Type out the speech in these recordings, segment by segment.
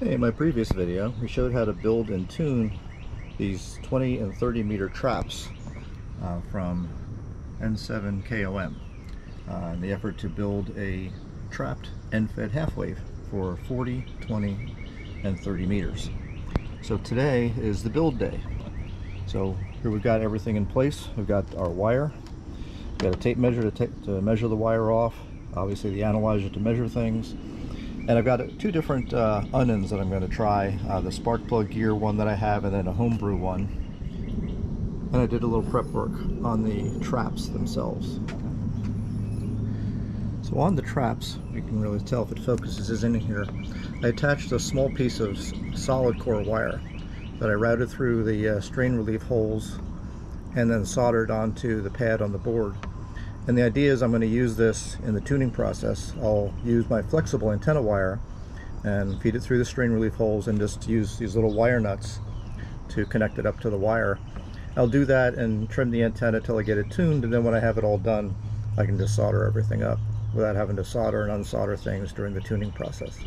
In my previous video, we showed how to build and tune these 20 and 30 meter traps from N7KOM in the effort to build a trapped NFED half wave for 40, 20, and 30 meters. So today is the build day. So here we've got everything in place. We've got our wire, we've got a tape measure to measure the wire off, obviously the analyzer to measure things. And I've got two different UNUNs that I'm going to try, the spark plug gear one that I have and then a homebrew one. And I did a little prep work on the traps themselves. So on the traps, you can really tell if it focuses in here, I attached a small piece of solid core wire that I routed through the strain relief holes and then soldered onto the pad on the board. And the idea is I'm going to use this in the tuning process. I'll use my flexible antenna wire and feed it through the strain relief holes and just use these little wire nuts to connect it up to the wire. I'll do that and trim the antenna till I get it tuned, and then when I have it all done, I can just solder everything up without having to solder and unsolder things during the tuning process.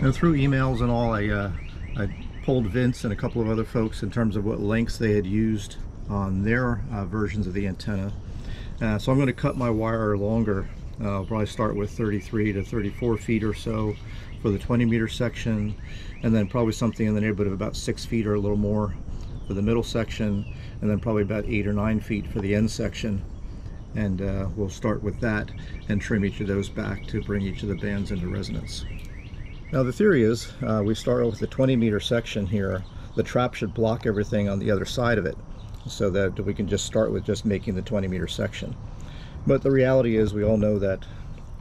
And through emails and all, I polled Vince and a couple of other folks in terms of what lengths they had used on their versions of the antenna. So I'm going to cut my wire longer. I'll probably start with 33 to 34 feet or so for the 20 meter section, and then probably something in the neighborhood of about 6 feet or a little more for the middle section, and then probably about 8 or 9 feet for the end section. And we'll start with that and trim each of those back to bring each of the bands into resonance. Now the theory is we start with the 20 meter section here. The trap should block everything on the other side of it, so that we can just start with just making the 20 meter section. But the reality is we all know that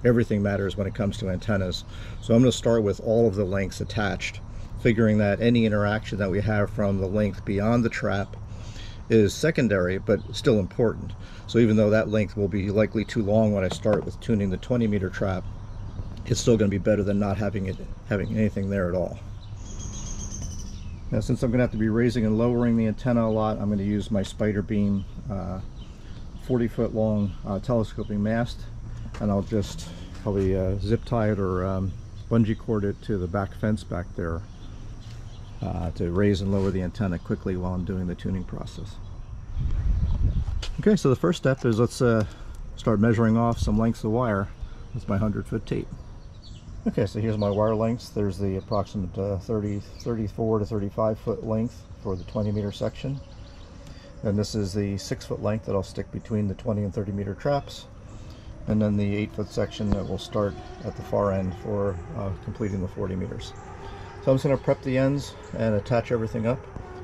everything matters when it comes to antennas. So I'm going to start with all of the lengths attached, figuring that any interaction that we have from the length beyond the trap is secondary, but still important. So even though that length will be likely too long when I start with tuning the 20 meter trap, it's still going to be better than not having anything there at all. Now, since I'm going to have to be raising and lowering the antenna a lot, I'm going to use my SpiderBeam 40-foot long telescoping mast, and I'll just probably zip tie it or bungee cord it to the back fence back there to raise and lower the antenna quickly while I'm doing the tuning process. Okay, so the first step is let's start measuring off some lengths of wire with my 100-foot tape. Okay, so here's my wire lengths. There's the approximate 34 to 35 foot length for the 20 meter section. And this is the 6 foot length that I'll stick between the 20 and 30 meter traps. And then the 8 foot section that will start at the far end for completing the 40 meters. So I'm just gonna prep the ends and attach everything up,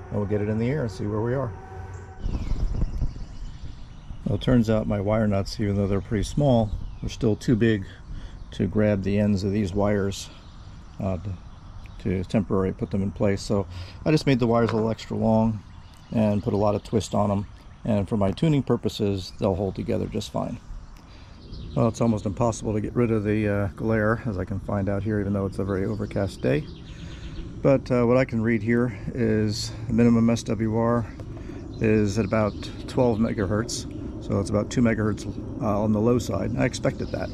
and we'll get it in the air and see where we are. Well, it turns out my wire nuts, even though they're pretty small, they're still too big to grab the ends of these wires to temporarily put them in place. So I just made the wires a little extra long and put a lot of twist on them, and for my tuning purposes they'll hold together just fine. Well, it's almost impossible to get rid of the glare, as I can find out here, even though it's a very overcast day. But what I can read here is the minimum SWR is at about 12 megahertz, so it's about 2 megahertz on the low side. I expected that.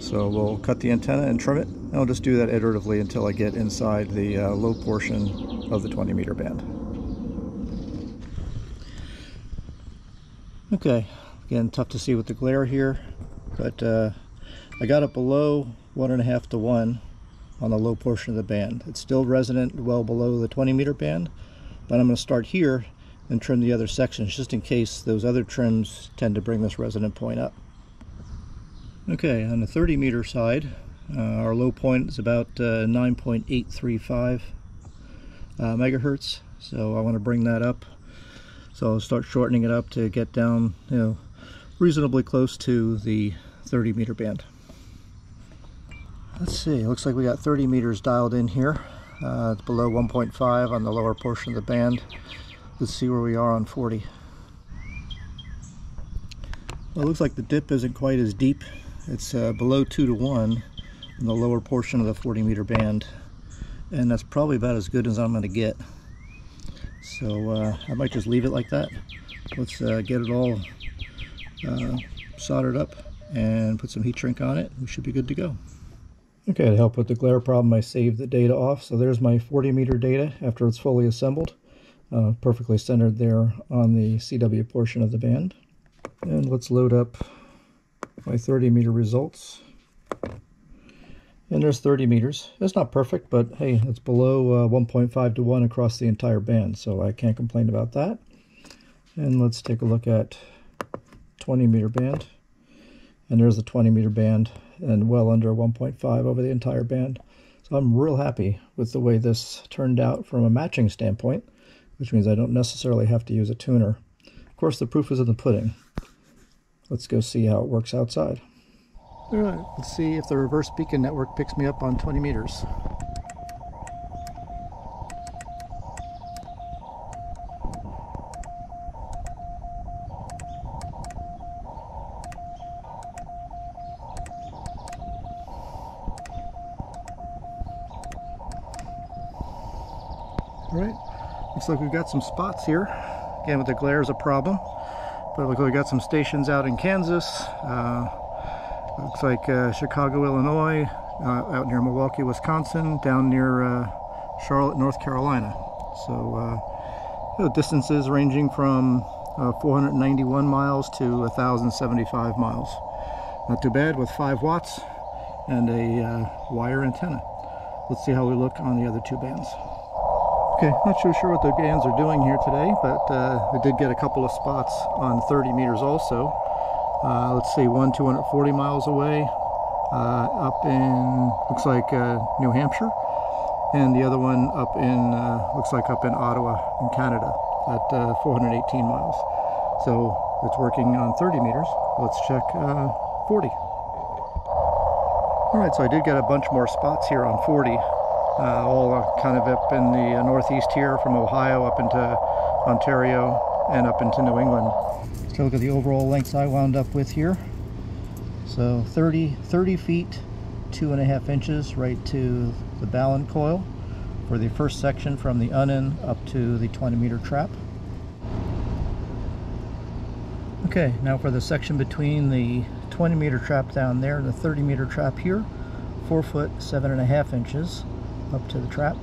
So we'll cut the antenna and trim it, and I'll just do that iteratively until I get inside the low portion of the 20 meter band. Okay, again, tough to see with the glare here, but I got it below 1.5 to 1 on the low portion of the band. It's still resonant well below the 20 meter band, but I'm going to start here and trim the other sections just in case those other trims tend to bring this resonant point up. Okay, on the 30 meter side, our low point is about 9.835 megahertz, so I want to bring that up. So I'll start shortening it up to get down, you know, reasonably close to the 30 meter band. Let's see, looks like we got 30 meters dialed in here. It's below 1.5 on the lower portion of the band. Let's see where we are on 40. Well, it looks like the dip isn't quite as deep. It's below 2 to 1 in the lower portion of the 40 meter band, and that's probably about as good as I'm going to get. So I might just leave it like that. Let's get it all soldered up and put some heat shrink on it. We should be good to go. Okay, to help with the glare problem, I saved the data off. So there's my 40 meter data after it's fully assembled, perfectly centered there on the CW portion of the band. And let's load up my 30 meter results. And there's 30 meters. It's not perfect, but hey, it's below 1.5 to 1 across the entire band, so I can't complain about that. And let's take a look at 20 meter band. And there's the 20 meter band, and well under 1.5 over the entire band. So I'm real happy with the way this turned out from a matching standpoint, which means I don't necessarily have to use a tuner. Of course, the proof is in the pudding. Let's go see how it works outside. All right, let's see if the reverse beacon network picks me up on 20 meters. All right, looks like we've got some spots here. Again, with the glare is a problem, but look like we got some stations out in Kansas. Looks like Chicago, Illinois, out near Milwaukee, Wisconsin, down near Charlotte, North Carolina. So you know, distances ranging from 491 miles to 1,075 miles. Not too bad with 5 watts and a wire antenna. Let's see how we look on the other two bands. Okay, not too sure what the bands are doing here today, but we did get a couple of spots on 30 meters also. Let's see, one 240 miles away, up in, looks like New Hampshire, and the other one up in, looks like up in Ottawa in Canada at 418 miles. So it's working on 30 meters. Let's check 40. All right, so I did get a bunch more spots here on 40, all kind of up in the northeast here, from Ohio up into Ontario and up into New England. So look at the overall lengths I wound up with here. So 30 feet, 2.5 inches right to the Ballon coil for the first section from the UNUN up to the 20 meter trap. Okay, now for the section between the 20 meter trap down there and the 30 meter trap here, 4 foot, 7.5 inches up to the trap.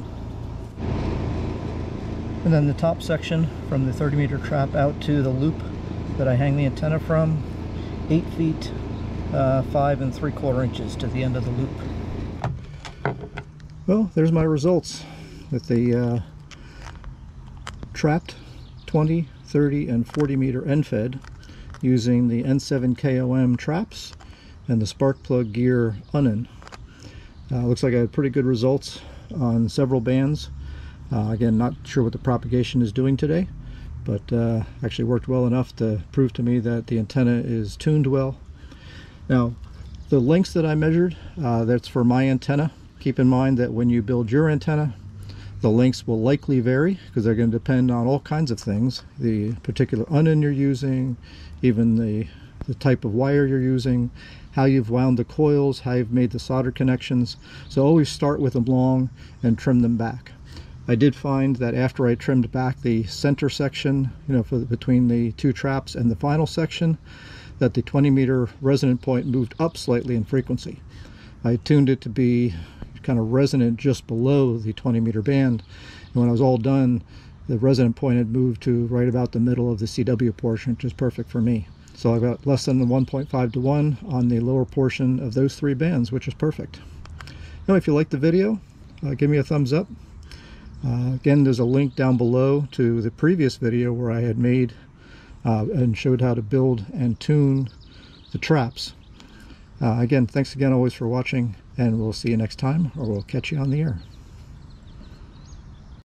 And then the top section from the 30 meter trap out to the loop that I hang the antenna from, 8 feet, 5 3/4 inches to the end of the loop. Well, there's my results with the trapped 20, 30, and 40 meter NFED using the N7KOM traps and the spark plug gear UNUN. Looks like I had pretty good results on several bands. Again, not sure what the propagation is doing today, but actually worked well enough to prove to me that the antenna is tuned well. Now, the lengths that I measured, that's for my antenna. Keep in mind that when you build your antenna, the lengths will likely vary because they're going to depend on all kinds of things. The particular UNUN you're using, even the type of wire you're using, how you've wound the coils, how you've made the solder connections. So always start with them long and trim them back. I did find that after I trimmed back the center section, you know, between the two traps and the final section, that the 20 meter resonant point moved up slightly in frequency. I tuned it to be kind of resonant just below the 20 meter band, and when I was all done, the resonant point had moved to right about the middle of the CW portion, which is perfect for me. So I got less than 1.5 to 1 on the lower portion of those three bands, which is perfect. Now, if you like the video, give me a thumbs up. Again, there's a link down below to the previous video where I had made and showed how to build and tune the traps. Again, thanks again always for watching, and we'll see you next time, or we'll catch you on the air.